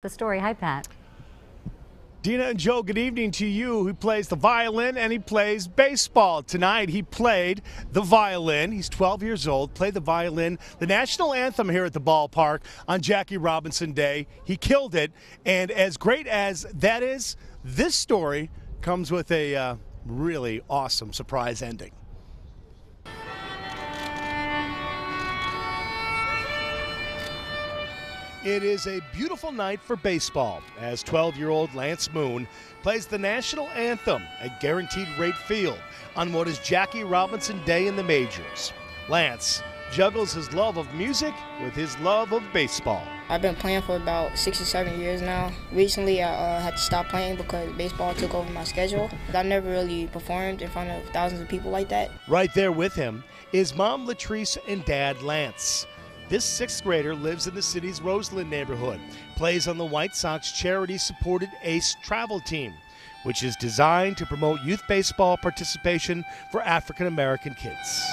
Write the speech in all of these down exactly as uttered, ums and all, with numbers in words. The story. Hi, Pat. Dina and Joe, good evening to you. He plays the violin and he plays baseball. Tonight he played the violin. He's twelve years old, played the violin, the national anthem here at the ballpark on Jackie Robinson Day. He killed it, and as great as that is, this story comes with a uh, really awesome surprise ending. It is a beautiful night for baseball as twelve-year-old Lance Moon plays the national anthem at Guaranteed Rate Field on what is Jackie Robinson Day in the majors. Lance juggles his love of music with his love of baseball. I've been playing for about six or seven years now. Recently, I uh, had to stop playing because baseball took over my schedule. I never really performed in front of thousands of people like that. Right there with him is mom Latrice and dad Lance. This sixth grader lives in the city's Roseland neighborhood, plays on the White Sox charity-supported Ace travel team, which is designed to promote youth baseball participation for African-American kids.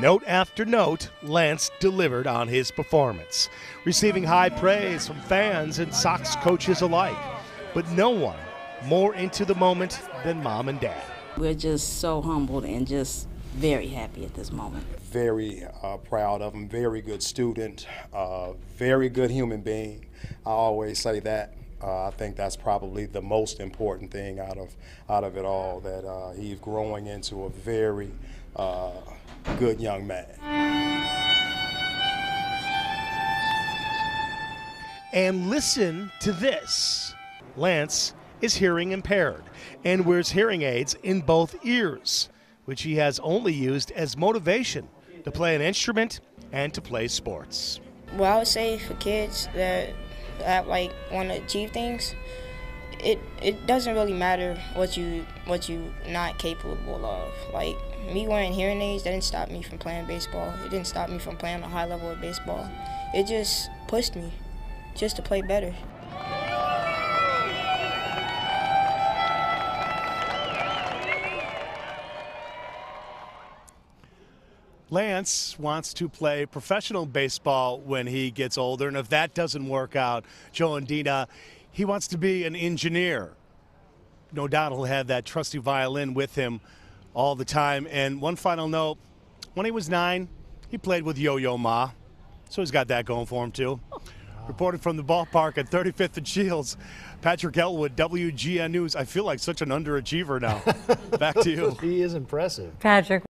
Note after note, Lance delivered on his performance, receiving high praise from fans and Sox coaches alike, but no one more into the moment than mom and dad. We're just so humbled and just very happy at this moment. Very uh, proud of him, very good student, uh, very good human being. I always say that. Uh, I think that's probably the most important thing out of, out of it all, that uh, he's growing into a very uh, good young man. And listen to this. Lance is hearing impaired and wears hearing aids in both ears, which he has only used as motivation to play an instrument and to play sports. Well, I would say for kids that, that like want to achieve things, it it doesn't really matter what you what you not capable of. Like me wearing hearing aids, that didn't stop me from playing baseball. It didn't stop me from playing a high level of baseball. It just pushed me just to play better. Lance wants to play professional baseball when he gets older, and if that doesn't work out, Joe and Dina, he wants to be an engineer. No doubt he'll have that trusty violin with him all the time. And one final note, when he was nine, he played with Yo-Yo Ma, so he's got that going for him too. Reporting from the ballpark at thirty-fifth and Shields, Patrick Elwood, W G N News. I feel like such an underachiever now. Back to you. He is impressive. Patrick.